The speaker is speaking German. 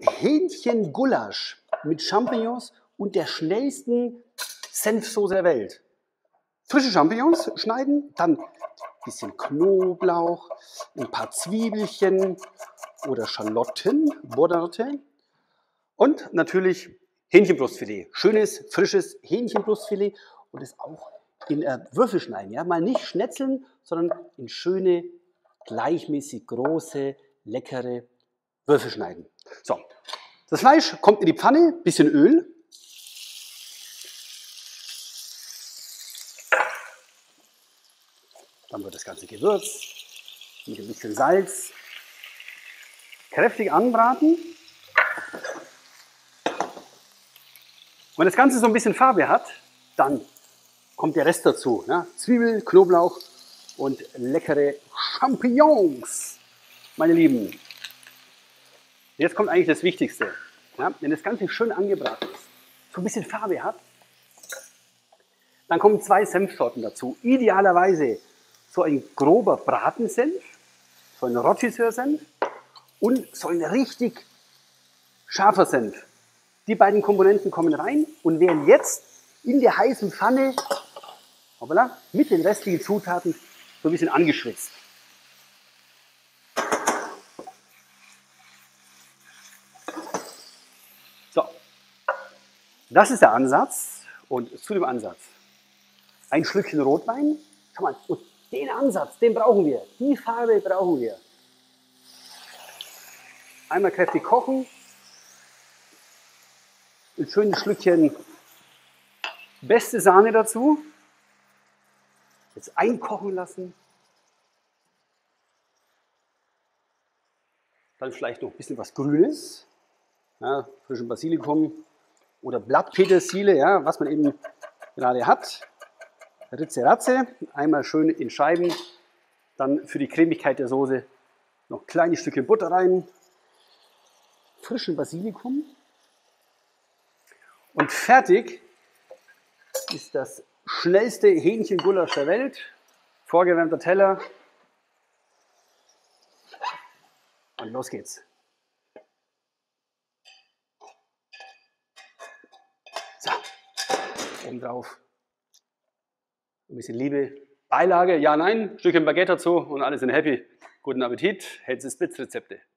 Hähnchengulasch mit Champignons und der schnellsten Senfsoße der Welt. Frische Champignons schneiden, dann ein bisschen Knoblauch, ein paar Zwiebelchen oder Schalotten, Borderotte und natürlich Hähnchenbrustfilet. Schönes, frisches Hähnchenbrustfilet und es auch in Würfel schneiden. Ja? Mal nicht schnetzeln, sondern in schöne, gleichmäßig große, leckere Würfel schneiden. So, das Fleisch kommt in die Pfanne, bisschen Öl. Dann wird das Ganze gewürzt mit ein bisschen Salz. Kräftig anbraten. Wenn das Ganze so ein bisschen Farbe hat, dann kommt der Rest dazu. Ne? Zwiebel, Knoblauch und leckere Champignons, meine Lieben. Jetzt kommt eigentlich das Wichtigste. Ja? Wenn das Ganze schön angebraten ist, so ein bisschen Farbe hat, dann kommen 2 Senfsorten dazu. Idealerweise so ein grober Bratensenf, so ein Rochester-Senf und so ein richtig scharfer Senf. Die beiden Komponenten kommen rein und werden jetzt in der heißen Pfanne hoppala, mit den restlichen Zutaten so ein bisschen angeschwitzt. So, das ist der Ansatz und zu dem Ansatz ein Schlückchen Rotwein. Schau mal, und den Ansatz, den brauchen wir. Die Farbe brauchen wir. Einmal kräftig kochen. Ein schönes Schlückchen beste Sahne dazu. Jetzt einkochen lassen. Dann vielleicht noch ein bisschen was Grünes. Ja, frischen Basilikum oder Blattpetersilie, ja, was man eben gerade hat. Ritze Ratze, einmal schön in Scheiben, dann für die Cremigkeit der Soße noch kleine Stückchen Butter rein, frischen Basilikum und fertig ist das schnellste Hähnchengulasch der Welt, vorgewärmter Teller und los geht's. So, oben drauf. Ein bisschen Liebe, Beilage, ja, nein, Stückchen Baguette dazu und alle sind happy. Guten Appetit, Henzes Blitzrezepte.